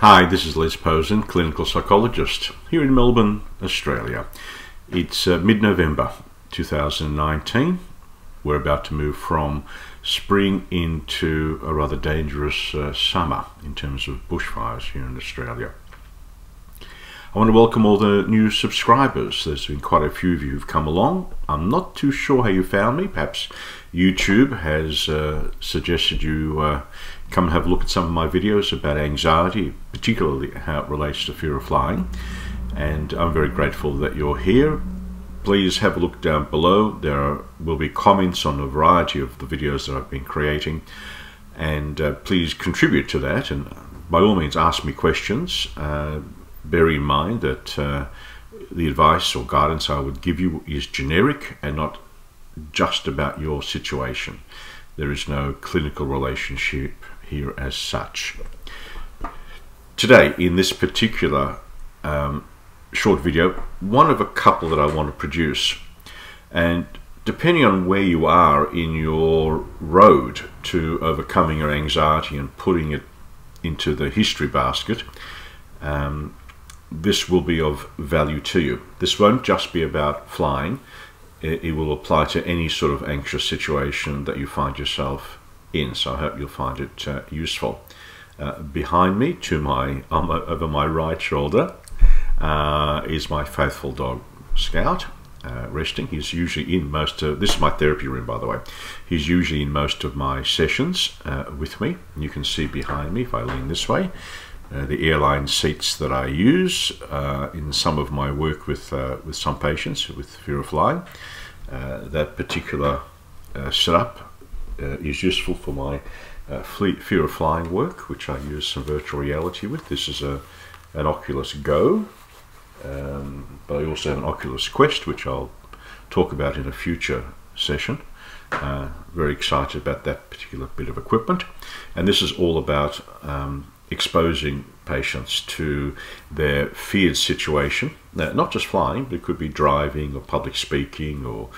Hi, this is Les Posen, clinical psychologist here in Melbourne, Australia. It's mid-November 2019. We're about to move from spring into a rather dangerous summer in terms of bushfires here in Australia. I want to welcome all the new subscribers. There's been quite a few of you who've come along. I'm not too sure how you found me. Perhaps YouTube has suggested you come and have a look at some of my videos about anxiety, particularly how it relates to fear of flying, and I'm very grateful that you're here. Please have a look down below. There will be comments on a variety of the videos that I've been creating, and please contribute to that, and by all means ask me questions. Bear in mind that the advice or guidance I would give you is generic and not just about your situation. There is no clinical relationship here as such. Today, in this particular short video, one of a couple that I want to produce, and depending on where you are in your road to overcoming your anxiety and putting it into the history basket, this will be of value to you. This won't just be about flying. It will apply to any sort of anxious situation that you find yourself in, so I hope you'll find it useful. Behind me, over my right shoulder, is my faithful dog, Scout, resting. He's usually in most of... This is my therapy room, by the way. He's usually in most of my sessions with me. You can see behind me, if I lean this way, the airline seats that I use in some of my work with some patients with fear of flying. That particular setup is useful for my fear of flying work, which I use some virtual reality with. This is an Oculus Go, but I also have an Oculus Quest, which I'll talk about in a future session. Very excited about that particular bit of equipment, and this is all about exposing patients to their feared situation. Now, not just flying, but it could be driving or public speaking or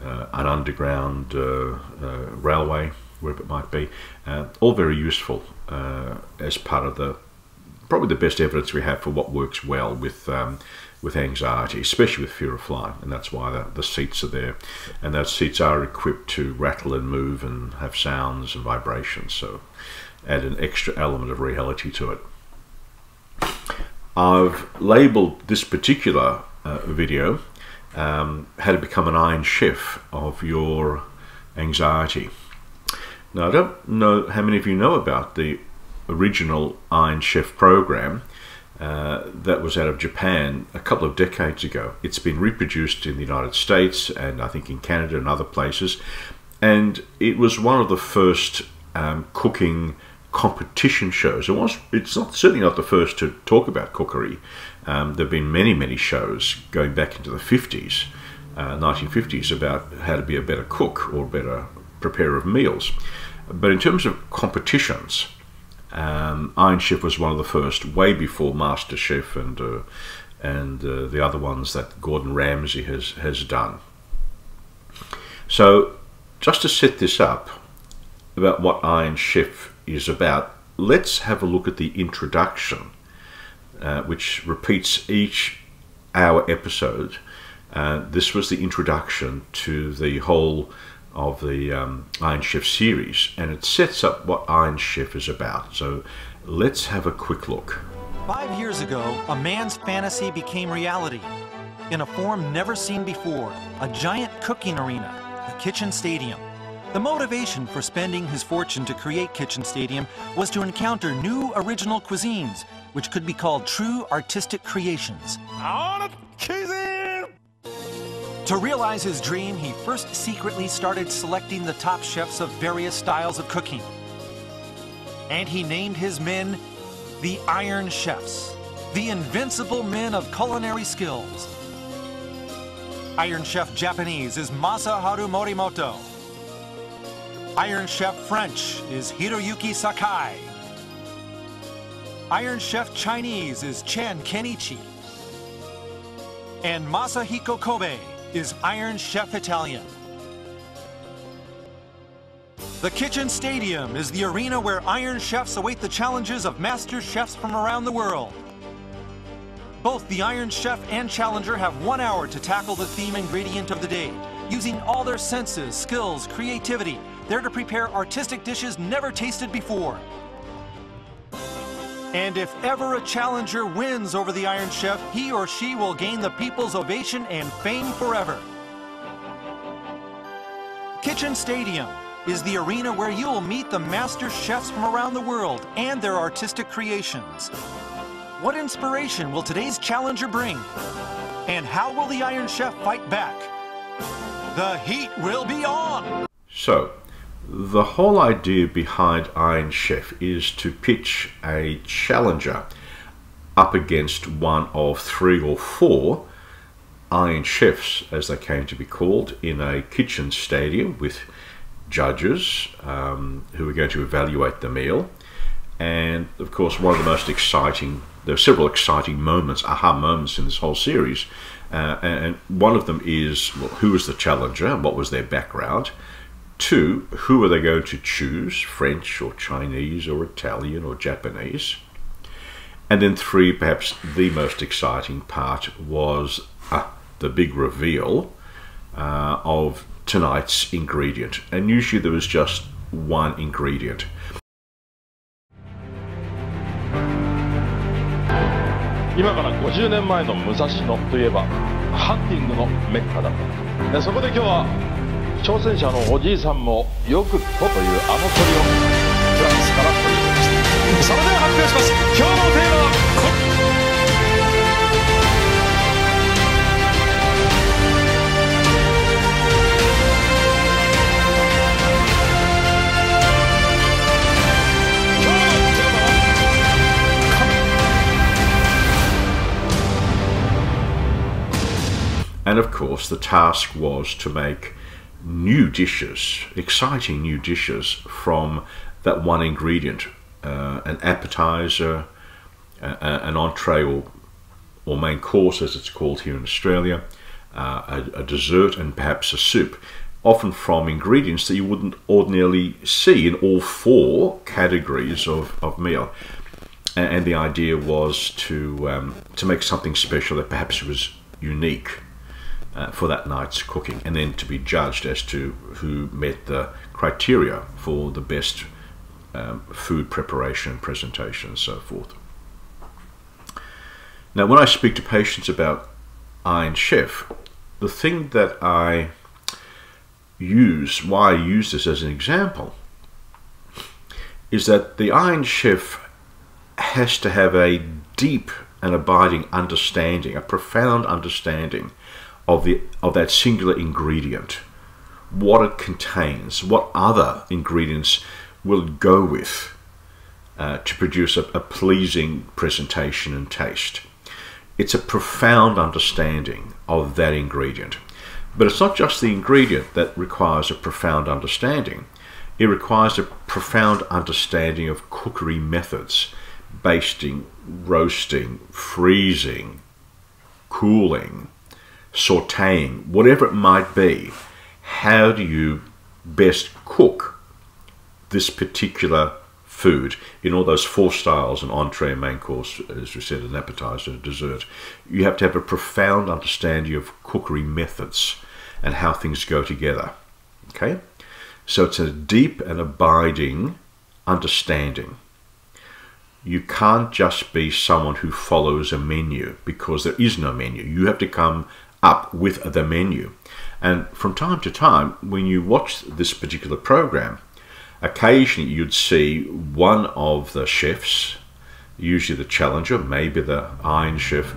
an underground railway, wherever it might be. All very useful as part of probably the best evidence we have for what works well with anxiety, especially with fear of flying, and that's why the seats are there. And those seats are equipped to rattle and move and have sounds and vibrations, so add an extra element of reality to it. I've labelled this particular video how to become an Iron Chef of your anxiety. Now, I don't know how many of you know about the original Iron Chef program that was out of Japan a couple of decades ago. It's been reproduced in the United States and I think in Canada and other places, and it was one of the first cooking competition shows. It's certainly not the first to talk about cookery. There have been many shows going back into the 50s, 1950s, about how to be a better cook or better preparer of meals. But in terms of competitions, Iron Chef was one of the first, way before MasterChef and the other ones that Gordon Ramsay has done. So just to set this up, about what Iron Chef is about, let's have a look at the introduction, which repeats each hour episode. This was the introduction to the whole of the Iron Chef series, and it sets up what Iron Chef is about. So let's have a quick look. 5 years ago, a man's fantasy became reality. In a form never seen before, a giant cooking arena, the Kitchen Stadium. The motivation for spending his fortune to create Kitchen Stadium was to encounter new original cuisines, which could be called true artistic creations. To realize his dream, he first secretly started selecting the top chefs of various styles of cooking. And he named his men the Iron Chefs, the invincible men of culinary skills. Iron Chef Japanese is Masaharu Morimoto. Iron Chef French is Hiroyuki Sakai. Iron Chef Chinese is Chan Kenichi. And Masahiko Kobe is Iron Chef Italian. The Kitchen Stadium is the arena where Iron Chefs await the challenges of master chefs from around the world. Both the Iron Chef and Challenger have 1 hour to tackle the theme ingredient of the day. Using all their senses, skills, creativity, they're to prepare artistic dishes never tasted before. And if ever a challenger wins over the Iron Chef, he or she will gain the people's ovation and fame forever. Kitchen Stadium is the arena where you'll meet the master chefs from around the world and their artistic creations. What inspiration will today's challenger bring? And how will the Iron Chef fight back? The heat will be on! So, the whole idea behind Iron Chef is to pitch a challenger up against one of 3 or 4 Iron Chefs, as they came to be called, in a kitchen stadium with judges who are going to evaluate the meal. And of course, one of the most exciting, there are several exciting moments, aha moments in this whole series. And one of them is, well, who was the challenger and what was their background? 2, who are they going to choose? French or Chinese or Italian or Japanese? And then 3, perhaps the most exciting part was the big reveal of tonight's ingredient. And usually there was just one ingredient. And of course, the task was to make new dishes, exciting new dishes from that one ingredient, an appetizer, an entree or main course, as it's called here in Australia, a dessert, and perhaps a soup, often from ingredients that you wouldn't ordinarily see in all 4 categories of meal. And the idea was to make something special that perhaps was unique for that night's cooking, and then to be judged as to who met the criteria for the best food preparation, presentation, and so forth. Now, when I speak to patients about Iron Chef, the thing that I use, why I use this as an example, is that the Iron Chef has to have a deep and abiding understanding, a profound understanding of that singular ingredient, what it contains, what other ingredients will go with to produce a pleasing presentation and taste. It's a profound understanding of that ingredient. But it's not just the ingredient that requires a profound understanding. It requires a profound understanding of cookery methods, basting, roasting, freezing, cooling, sauteing, whatever it might be. How do you best cook this particular food in all those 4 styles, an entree, a main course, as we said, an appetizer, a dessert? You have to have a profound understanding of cookery methods and how things go together. Okay, so it's a deep and abiding understanding. You can't just be someone who follows a menu, because there is no menu. You have to come up with the menu. And from time to time, when you watch this particular program, occasionally you'd see one of the chefs, usually the challenger, maybe the Iron Chef,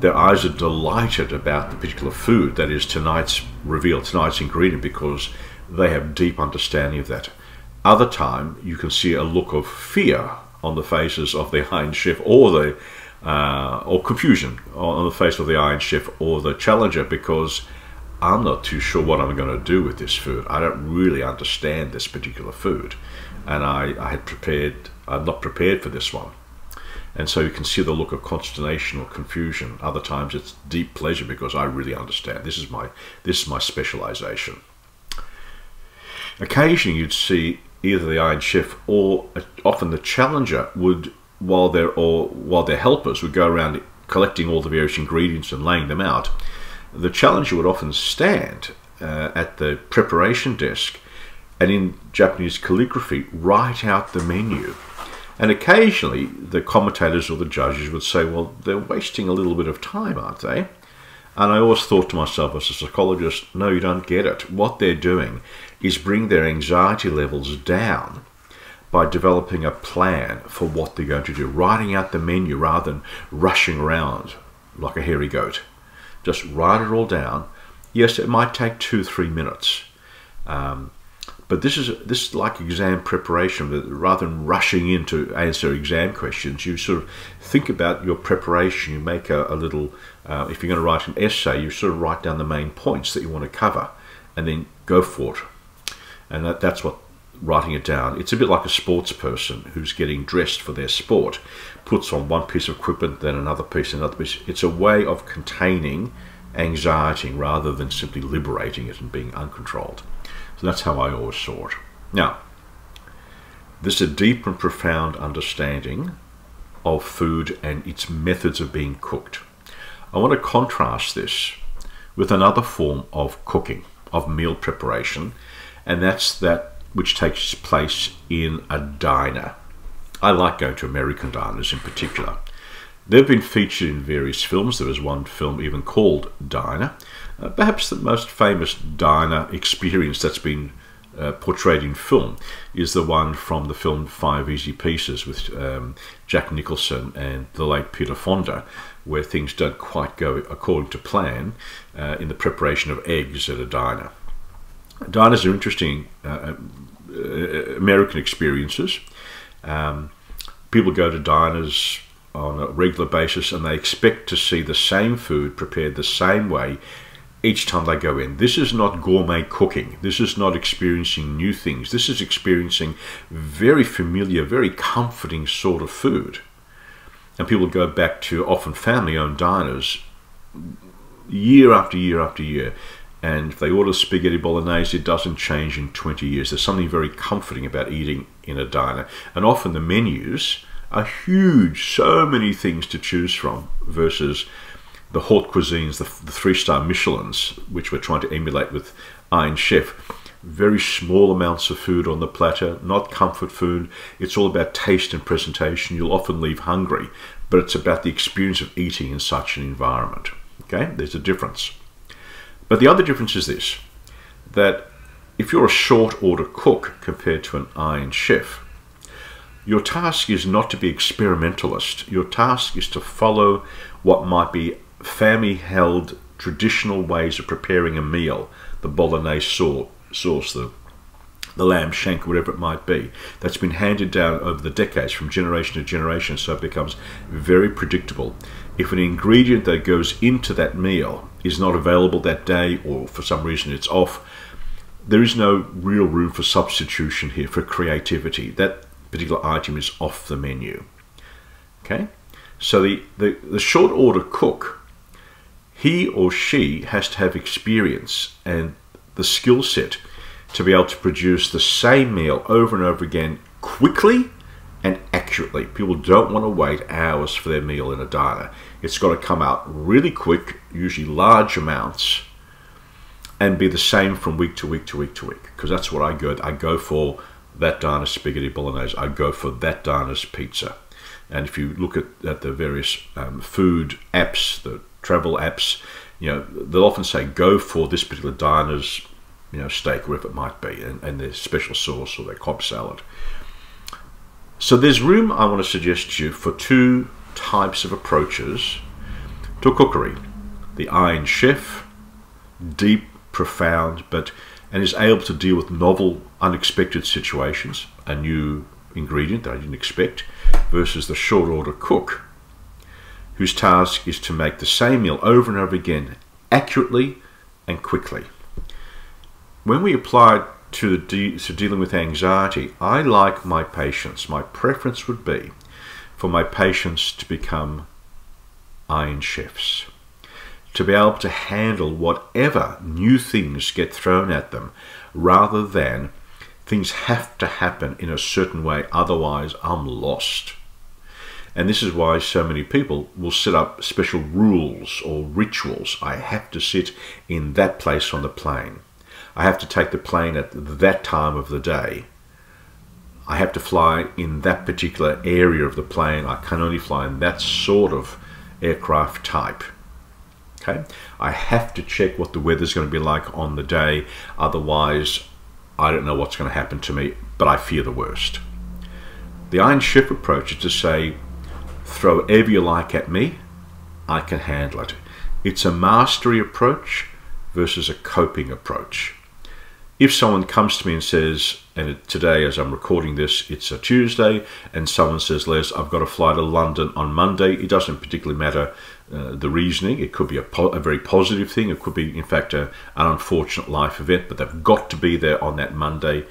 their eyes are delighted about the particular food that is tonight's reveal, tonight's ingredient, because they have deep understanding of that. Other time, you can see a look of fear on the faces of the Iron Chef, or the or confusion on the face of the Iron Chef or the challenger, because I'm not too sure what I'm going to do with this food. I don't really understand this particular food, and I'm not prepared for this one. And so you can see the look of consternation or confusion. Other times it's deep pleasure, because I really understand. This is my specialization. Occasionally you'd see either the Iron Chef or often the challenger would, while their helpers would go around collecting all the various ingredients and laying them out, the challenger would often stand at the preparation desk and in Japanese calligraphy write out the menu. And occasionally the commentators or the judges would say, well, they're wasting a little bit of time, aren't they? And I always thought to myself as a psychologist, no, you don't get it. What they're doing is bring their anxiety levels down by developing a plan for what they're going to do, writing out the menu rather than rushing around like a hairy goat. Just write it all down. Yes, it might take 2-3 minutes. But this is like exam preparation. But rather than rushing in to answer exam questions, you sort of think about your preparation. You make a little, if you're going to write an essay, you sort of write down the main points that you want to cover and then go for it. And that's what writing it down. It's a bit like a sports person who's getting dressed for their sport, puts on one piece of equipment, then another piece, another piece. It's a way of containing anxiety rather than simply liberating it and being uncontrolled. So that's how I always saw it. Now, there's a deep and profound understanding of food and its methods of being cooked. I want to contrast this with another form of cooking, of meal preparation, and that's that which takes place in a diner. I like going to American diners in particular. They've been featured in various films. There was one film even called Diner. Perhaps the most famous diner experience that's been portrayed in film is the one from the film 5 Easy Pieces with Jack Nicholson and the late Peter Fonda, where things don't quite go according to plan in the preparation of eggs at a diner. Diners are interesting American experiences. People go to diners on a regular basis and they expect to see the same food prepared the same way each time they go in. This is not gourmet cooking. This is not experiencing new things. This is experiencing very familiar, very comforting sort of food. And people go back to often family-owned diners year after year after year. And if they order spaghetti bolognese, it doesn't change in 20 years. There's something very comforting about eating in a diner. And often the menus are huge, so many things to choose from versus the haute cuisines, the 3-star Michelins, which we're trying to emulate with Iron Chef. Very small amounts of food on the platter, not comfort food. It's all about taste and presentation. You'll often leave hungry, but it's about the experience of eating in such an environment. Okay, there's a difference. But the other difference is this, that if you're a short order cook compared to an Iron Chef, your task is not to be experimentalist. Your task is to follow what might be family-held traditional ways of preparing a meal, the bolognese sauce, the lamb shank, whatever it might be, that's been handed down over the decades from generation to generation, so it becomes very predictable. If an ingredient that goes into that meal is not available that day, or for some reason it's off, there is no real room for substitution here, for creativity. That particular item is off the menu. Okay, so the short order cook, he or she has to have experience and the skill set to be able to produce the same meal over and over again quickly and accurately. People don't want to wait hours for their meal in a diner. It's got to come out really quick, usually large amounts, and be the same from week to week to week to week, because that's what I go. I go for that diner's spaghetti bolognese. I go for that diner's pizza. And if you look at the various food apps, the travel apps, you know, they'll often say go for this particular diner's, you know, steak, whatever it might be, and their special sauce or their Cobb salad. So there's room, I want to suggest to you, for two types of approaches to cookery. The Iron Chef, deep, profound, and is able to deal with novel, unexpected situations, a new ingredient that I didn't expect, versus the short order cook, whose task is to make the same meal over and over again, accurately and quickly. When we apply it to dealing with anxiety, I like my patients, my preference would be for my patients to become Iron Chefs, to be able to handle whatever new things get thrown at them, rather than Things have to happen in a certain way, otherwise I'm lost. And this is why so many people will set up special rules or rituals. I have to sit in that place on the plane. I have to take the plane at that time of the day. I have to fly in that particular area of the plane. I can only fly in that sort of aircraft type. Okay? I have to check what the weather's going to be like on the day. Otherwise, I don't know what's going to happen to me, but I fear the worst. The Iron Chef approach is to say, throw whatever you like at me, I can handle it. It's a mastery approach versus a coping approach. If someone comes to me and says, and today as I'm recording this, it's a Tuesday, and someone says, Les, I've got to fly to London on Monday, it doesn't particularly matter the reasoning. It could be a very positive thing. It could be, in fact, an unfortunate life event, but they've got to be there on that Monday.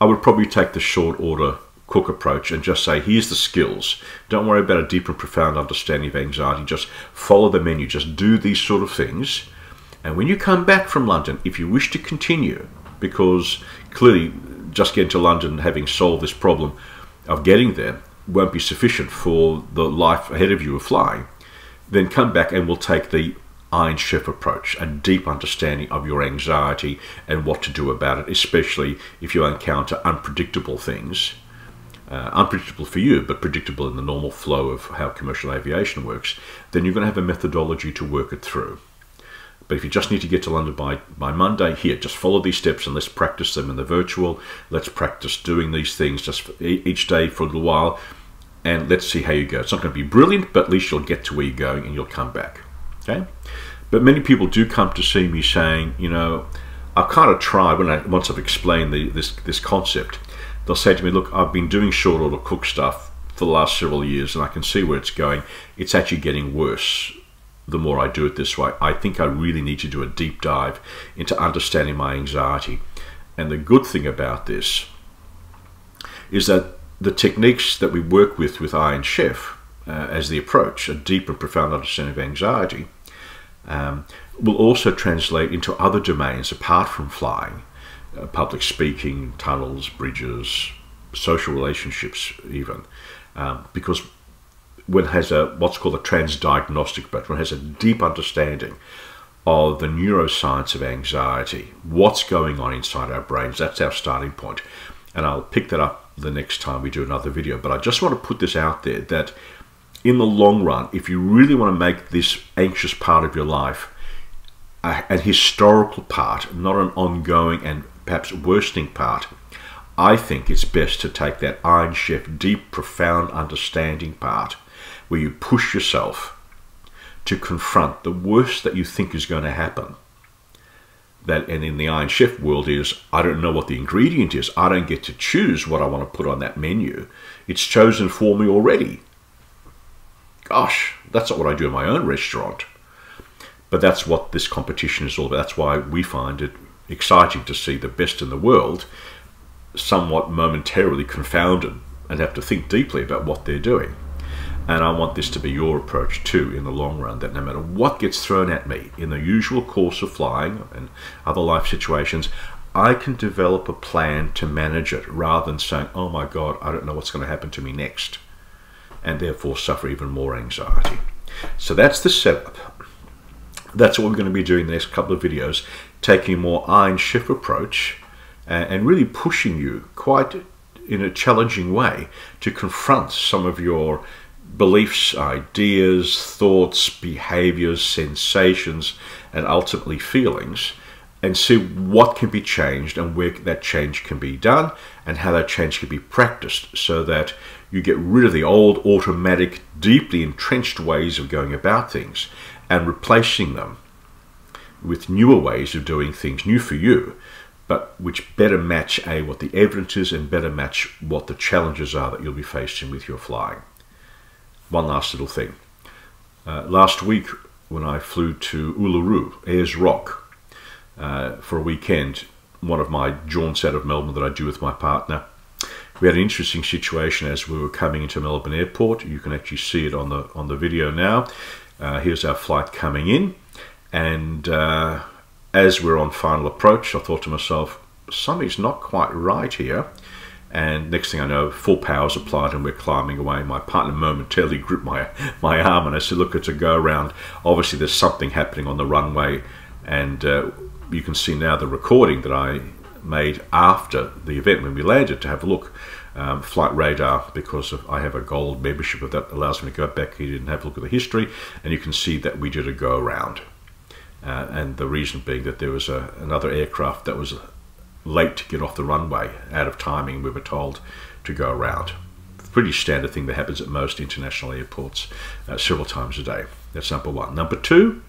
I would probably take the short order cook approach and just say, here's the skills. Don't worry about a deep and profound understanding of anxiety. Just follow the menu. Just do these sort of things. And when you come back from London, if you wish to continue, because clearly just getting to London and having solved this problem of getting there won't be sufficient for the life ahead of you of flying, then come back and we'll take the Iron Chef approach, a deep understanding of your anxiety and what to do about it, especially if you encounter unpredictable things. Unpredictable for you, but predictable in the normal flow of how commercial aviation works, then you're going to have a methodology to work it through. But if you just need to get to London by Monday, here, just follow these steps and let's practice them in the virtual. Let's practice doing these things just for each day for a little while, and let's see how you go. It's not going to be brilliant, but at least you'll get to where you're going and you'll come back. Okay? But many people do come to see me saying, you know, I've kind of tried, once I've explained this concept, they'll say to me, look, I've been doing short order cook stuff for the last several years and I can see where it's going. It's actually getting worse the more I do it this way. I think I really need to do a deep dive into understanding my anxiety. And the good thing about this is that the techniques that we work with Iron Chef as the approach, a deep and profound understanding of anxiety, will also translate into other domains apart from flying. Public speaking, tunnels, bridges, social relationships even, because one has what's called a transdiagnostic approach. One has a deep understanding of the neuroscience of anxiety, what's going on inside our brains. That's our starting point. And I'll pick that up the next time we do another video. But I just want to put this out there that in the long run, if you really want to make this anxious part of your life an historical part, not an ongoing and perhaps worsening part, I think it's best to take that Iron Chef deep, profound understanding part where you push yourself to confront the worst that you think is going to happen. That, and in the Iron Chef world is, I don't know what the ingredient is. I don't get to choose what I want to put on that menu. It's chosen for me already. Gosh, that's not what I do in my own restaurant. But that's what this competition is all about. That's why we find it exciting to see the best in the world somewhat momentarily confounded and have to think deeply about what they're doing. And I want this to be your approach too in the long run, that no matter what gets thrown at me in the usual course of flying and other life situations, I can develop a plan to manage it rather than saying, oh my God, I don't know what's going to happen to me next, and therefore suffer even more anxiety. So that's the setup. That's what we're going to be doing in the next couple of videos, taking a more Iron Chef approach and really pushing you quite in a challenging way to confront some of your beliefs, ideas, thoughts, behaviors, sensations, and ultimately feelings, and see what can be changed and where that change can be done and how that change can be practiced so that you get rid of the old automatic, deeply entrenched ways of going about things and replacing them with newer ways of doing things, new for you, but which better match A, what the evidence is, and better match what the challenges are that you'll be facing with your flying. One last little thing. Last week when I flew to Uluru, Ayers Rock, for a weekend, one of my jaunts out of Melbourne that I do with my partner, we had an interesting situation as we were coming into Melbourne Airport. You can actually see it on the video now. Here's our flight coming in, and as we're on final approach, I thought to myself, something's not quite right here. And next thing I know, full power's applied and we're climbing away. My partner momentarily gripped my arm and I said, look, it's a go-around. Obviously, there's something happening on the runway. And you can see now the recording that I made after the event when we landed to have a look. Flight radar, because I have a gold membership of that, allows me to go back here and have a look at the history. And you can see that we did a go-around. And the reason being that there was another aircraft that was late to get off the runway, out of timing, we were told to go around. Pretty standard thing that happens at most international airports several times a day. That's number one. Number two,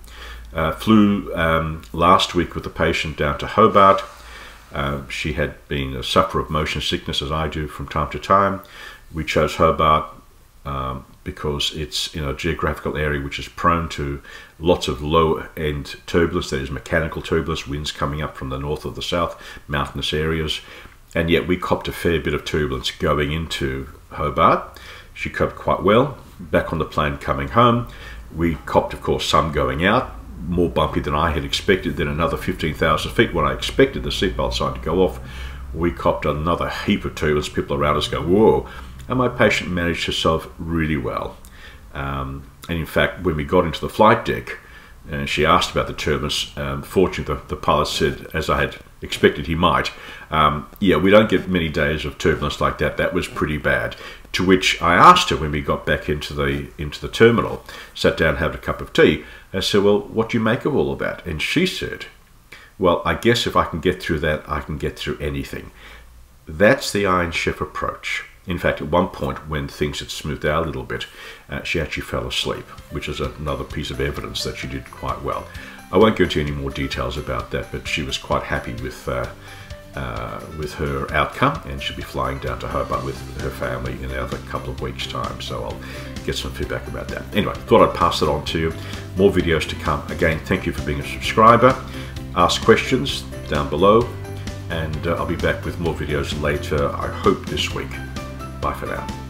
flew last week with the patient down to Hobart. She had been a sufferer of motion sickness, as I do from time to time. We chose Hobart because it's in a geographical area which is prone to lots of low-end turbulence, that is mechanical turbulence, winds coming up from the north or the south, mountainous areas, and yet we copped a fair bit of turbulence going into Hobart. She coped quite well. Back on the plane coming home, we copped, of course, some going out, more bumpy than I had expected, then another 15,000 feet when I expected the seatbelt sign to go off. We copped another heap of turbulence, people around us go, whoa. And my patient managed herself really well. And in fact, when we got into the flight deck and she asked about the turbulence, fortunately the pilot said, as I had expected he might, yeah, we don't get many days of turbulence like that. That was pretty bad. To which I asked her when we got back into the terminal, sat down, had a cup of tea. I said, well, what do you make of all of that? And she said, well, I guess if I can get through that, I can get through anything. That's the Iron Chef approach. In fact, at one point, when things had smoothed out a little bit, she actually fell asleep, which is another piece of evidence that she did quite well. I won't go into any more details about that, but she was quite happy with her outcome, and she'll be flying down to Hobart with her family in another couple of weeks' time, so I'll get some feedback about that. Anyway, thought I'd pass it on to you. More videos to come. Again, thank you for being a subscriber. Ask questions down below, and I'll be back with more videos later, I hope this week. Bye for now.